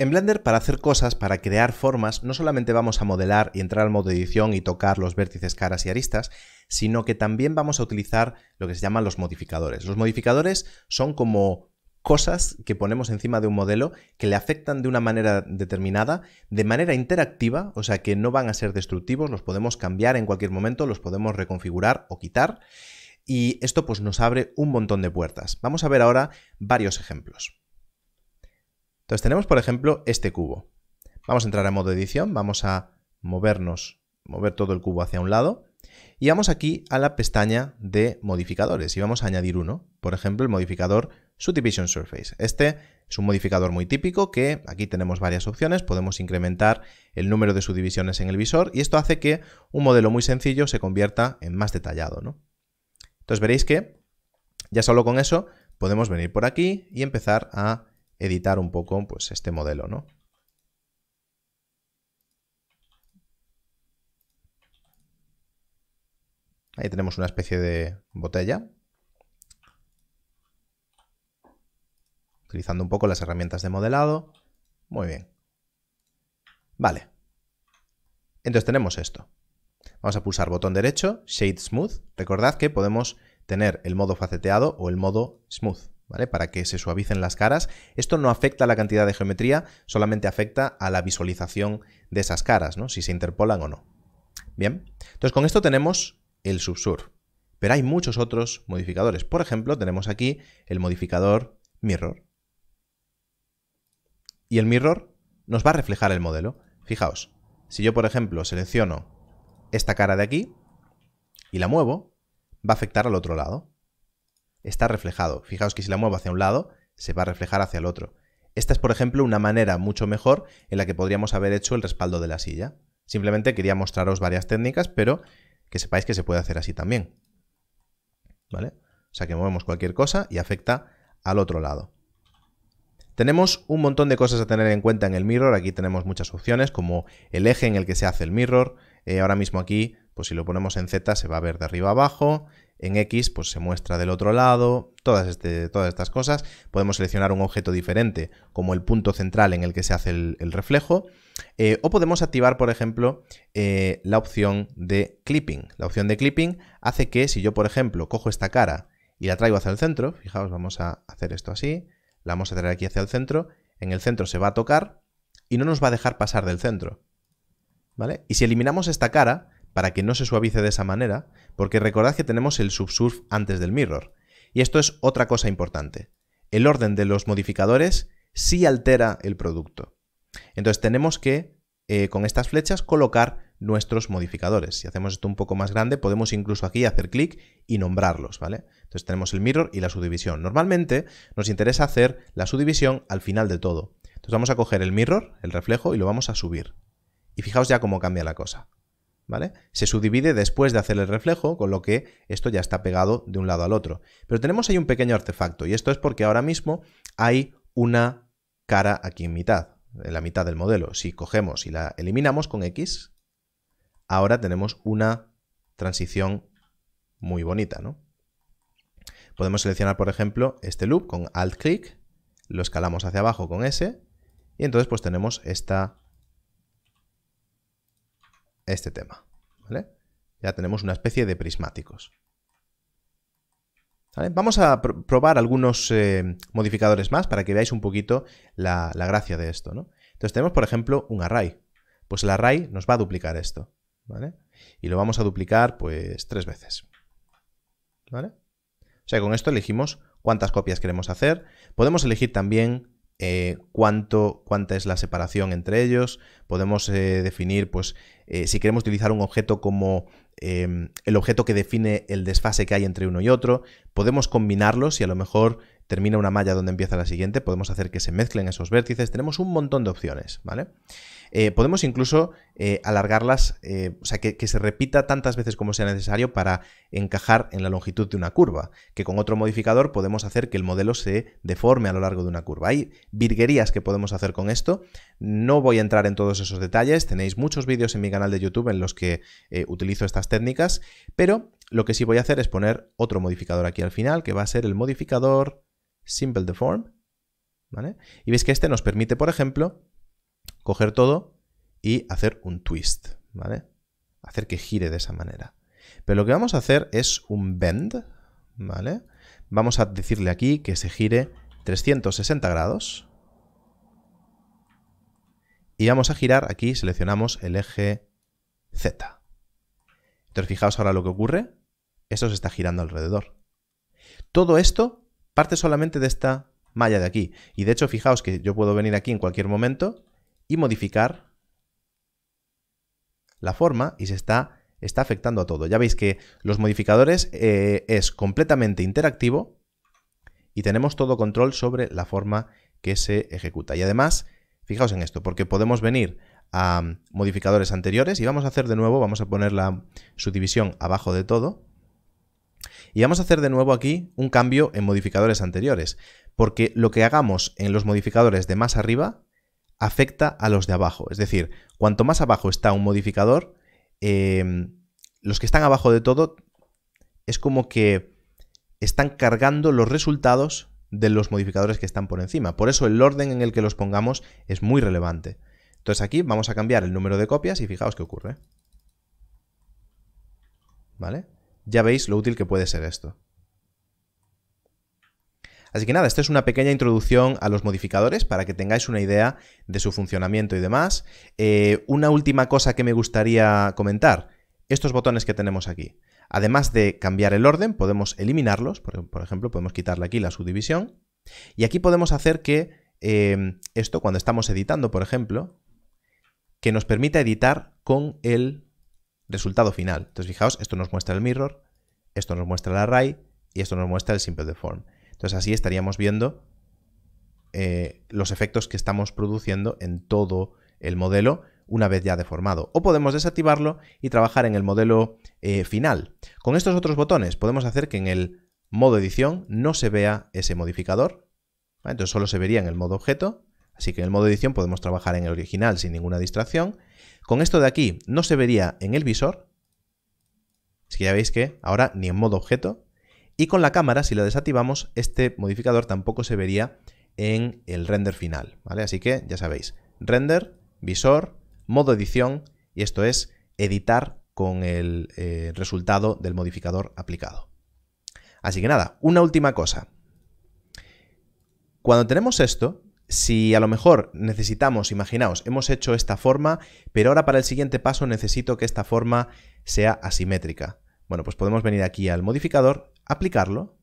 En Blender, para hacer cosas, para crear formas, no solamente vamos a modelar y entrar al modo edición y tocar los vértices, caras y aristas, sino que también vamos a utilizar lo que se llaman los modificadores. Los modificadores son como cosas que ponemos encima de un modelo que le afectan de una manera determinada, de manera interactiva, o sea que no van a ser destructivos, los podemos cambiar en cualquier momento, los podemos reconfigurar o quitar, y esto pues nos abre un montón de puertas. Vamos a ver ahora varios ejemplos. Entonces tenemos, por ejemplo, este cubo. Vamos a entrar a modo edición, vamos a mover todo el cubo hacia un lado y vamos aquí a la pestaña de modificadores y vamos a añadir uno. Por ejemplo, el modificador Subdivision Surface. Este es un modificador muy típico que aquí tenemos varias opciones. Podemos incrementar el número de subdivisiones en el visor y esto hace que un modelo muy sencillo se convierta en más detallado, ¿no? Entonces veréis que ya solo con eso podemos venir por aquí y empezar a editar un poco pues este modelo, ¿no? Ahí tenemos una especie de botella. Utilizando un poco las herramientas de modelado. Muy bien. Vale. Entonces tenemos esto. Vamos a pulsar botón derecho, Shade Smooth. Recordad que podemos tener el modo faceteado o el modo Smooth, ¿vale? Para que se suavicen las caras. Esto no afecta a la cantidad de geometría, solamente afecta a la visualización de esas caras, ¿no? Si se interpolan o no. Bien, entonces con esto tenemos el subsurf, pero hay muchos otros modificadores. Por ejemplo, tenemos aquí el modificador Mirror. Y el Mirror nos va a reflejar el modelo. Fijaos, si yo, por ejemplo, selecciono esta cara de aquí y la muevo, va a afectar al otro lado. Está reflejado. Fijaos que si la muevo hacia un lado, se va a reflejar hacia el otro. Esta es, por ejemplo, una manera mucho mejor en la que podríamos haber hecho el respaldo de la silla. Simplemente quería mostraros varias técnicas, pero que sepáis que se puede hacer así también, ¿vale? O sea que movemos cualquier cosa y afecta al otro lado. Tenemos un montón de cosas a tener en cuenta en el Mirror. Aquí tenemos muchas opciones, como el eje en el que se hace el Mirror. Ahora mismo aquí, pues si lo ponemos en Z se va a ver de arriba abajo. En X, pues se muestra del otro lado, todas estas cosas. Podemos seleccionar un objeto diferente, como el punto central en el que se hace el reflejo. O podemos activar, por ejemplo, la opción de clipping. La opción de clipping hace que si yo, por ejemplo, cojo esta cara y la traigo hacia el centro, fijaos, vamos a hacer esto así, la vamos a traer aquí hacia el centro, en el centro se va a tocar y no nos va a dejar pasar del centro, ¿vale? Y si eliminamos esta cara, para que no se suavice de esa manera, porque recordad que tenemos el subsurf antes del Mirror. Y esto es otra cosa importante. El orden de los modificadores sí altera el producto. Entonces tenemos que, con estas flechas, colocar nuestros modificadores. Si hacemos esto un poco más grande, podemos incluso aquí hacer clic y nombrarlos, ¿vale? Entonces tenemos el Mirror y la subdivisión. Normalmente nos interesa hacer la subdivisión al final de todo. Entonces vamos a coger el Mirror, el reflejo, y lo vamos a subir. Y fijaos ya cómo cambia la cosa, ¿vale? Se subdivide después de hacer el reflejo, con lo que esto ya está pegado de un lado al otro. Pero tenemos ahí un pequeño artefacto, y esto es porque ahora mismo hay una cara aquí en la mitad del modelo. Si cogemos y la eliminamos con X, ahora tenemos una transición muy bonita, ¿no? Podemos seleccionar, por ejemplo, este loop con Alt-clic, lo escalamos hacia abajo con S, y entonces pues tenemos este tema, ¿vale? Ya tenemos una especie de prismáticos, ¿vale? Vamos a probar algunos modificadores más para que veáis un poquito la gracia de esto, ¿no? Entonces tenemos, por ejemplo, un array. Pues el array nos va a duplicar esto, ¿vale? Y lo vamos a duplicar pues 3 veces, ¿vale? O sea, con esto elegimos cuántas copias queremos hacer. Podemos elegir también cuánta es la separación entre ellos. Podemos definir pues si queremos utilizar un objeto como el objeto que define el desfase que hay entre uno y otro. Podemos combinarlos y a lo mejor termina una malla donde empieza la siguiente. Podemos hacer que se mezclen esos vértices. Tenemos un montón de opciones, ¿vale? Podemos incluso alargarlas, o sea, que se repita tantas veces como sea necesario para encajar en la longitud de una curva, que con otro modificador podemos hacer que el modelo se deforme a lo largo de una curva. Hay virguerías que podemos hacer con esto. No voy a entrar en todos esos detalles, tenéis muchos vídeos en mi canal de YouTube en los que utilizo estas técnicas, pero lo que sí voy a hacer es poner otro modificador aquí al final, que va a ser el modificador Simple Deform, ¿vale? Y veis que este nos permite, por ejemplo, coger todo y hacer un twist, ¿vale? Hacer que gire de esa manera. Pero lo que vamos a hacer es un bend, ¿vale? Vamos a decirle aquí que se gire 360 grados. Y vamos a girar, aquí seleccionamos el eje Z. Entonces fijaos ahora lo que ocurre. Esto se está girando alrededor. Todo esto parte solamente de esta malla de aquí. Y de hecho fijaos que yo puedo venir aquí en cualquier momento y modificar la forma y se está afectando a todo. Ya veis que los modificadores es completamente interactivo y tenemos todo control sobre la forma que se ejecuta. Y además, fijaos en esto, porque podemos venir a modificadores anteriores y vamos a hacer de nuevo, vamos a poner la subdivisión abajo de todo y vamos a hacer de nuevo aquí un cambio en modificadores anteriores, porque lo que hagamos en los modificadores de más arriba afecta a los de abajo. Es decir, cuanto más abajo está un modificador, los que están abajo de todo es como que están cargando los resultados de los modificadores que están por encima. Por eso el orden en el que los pongamos es muy relevante. Entonces aquí vamos a cambiar el número de copias y fijaos qué ocurre. ¿Vale? Ya veis lo útil que puede ser esto. Así que nada, esta es una pequeña introducción a los modificadores para que tengáis una idea de su funcionamiento y demás. Una última cosa que me gustaría comentar. Estos botones que tenemos aquí. Además de cambiar el orden, podemos eliminarlos. Por ejemplo, podemos quitarle aquí la subdivisión. Y aquí podemos hacer que esto, cuando estamos editando, por ejemplo, que nos permita editar con el resultado final. Entonces, fijaos, esto nos muestra el mirror, esto nos muestra el array y esto nos muestra el simple deform. Entonces, así estaríamos viendo los efectos que estamos produciendo en todo el modelo, una vez ya deformado, o podemos desactivarlo y trabajar en el modelo final. Con estos otros botones podemos hacer que en el modo edición no se vea ese modificador, ¿vale? Entonces solo se vería en el modo objeto, así que en el modo edición podemos trabajar en el original sin ninguna distracción. Con esto de aquí no se vería en el visor, así que ya veis que ahora ni en modo objeto, y con la cámara, si la desactivamos, este modificador tampoco se vería en el render final, ¿vale? Así que ya sabéis, render, visor, modo edición, y esto es editar con el resultado del modificador aplicado. Así que nada, una última cosa. Cuando tenemos esto, si a lo mejor necesitamos, imaginaos, hemos hecho esta forma, pero ahora para el siguiente paso necesito que esta forma sea asimétrica. Bueno, pues podemos venir aquí al modificador, aplicarlo.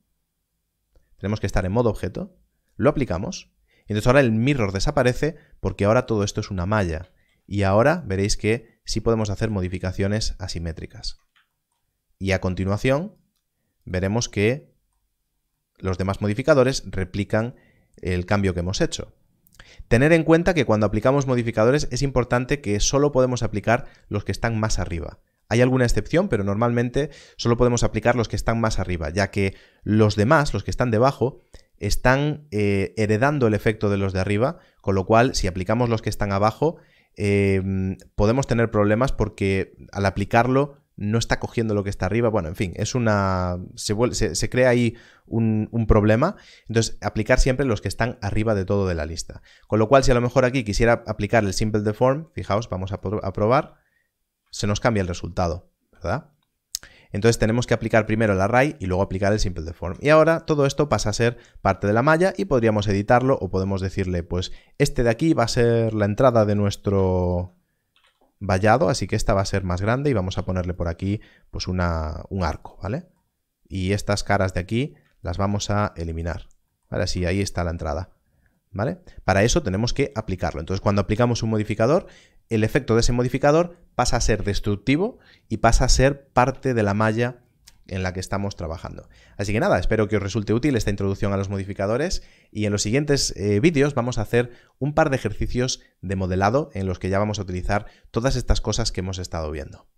Tenemos que estar en modo objeto, lo aplicamos. Y entonces ahora el mirror desaparece porque ahora todo esto es una malla. Y ahora veréis que sí podemos hacer modificaciones asimétricas. Y a continuación veremos que los demás modificadores replican el cambio que hemos hecho. Tener en cuenta que cuando aplicamos modificadores es importante que solo podemos aplicar los que están más arriba. Hay alguna excepción, pero normalmente solo podemos aplicar los que están más arriba, ya que los demás, los que están debajo, están heredando el efecto de los de arriba, con lo cual si aplicamos los que están abajo, podemos tener problemas porque al aplicarlo no está cogiendo lo que está arriba. Bueno, en fin, es una se crea ahí un problema. Entonces, aplicar siempre los que están arriba de todo de la lista. Con lo cual, si a lo mejor aquí quisiera aplicar el Simple Deform, fijaos, vamos a probar, se nos cambia el resultado, ¿verdad? Entonces tenemos que aplicar primero el array y luego aplicar el Simple Deform. Y ahora todo esto pasa a ser parte de la malla y podríamos editarlo o podemos decirle, pues este de aquí va a ser la entrada de nuestro vallado, así que esta va a ser más grande y vamos a ponerle por aquí pues un arco, ¿vale? Y estas caras de aquí las vamos a eliminar, ¿vale? Así ahí está la entrada, ¿vale? Para eso tenemos que aplicarlo. Entonces cuando aplicamos un modificador, el efecto de ese modificador pasa a ser destructivo y pasa a ser parte de la malla en la que estamos trabajando. Así que nada, espero que os resulte útil esta introducción a los modificadores y en los siguientes vídeos vamos a hacer un par de ejercicios de modelado en los que ya vamos a utilizar todas estas cosas que hemos estado viendo.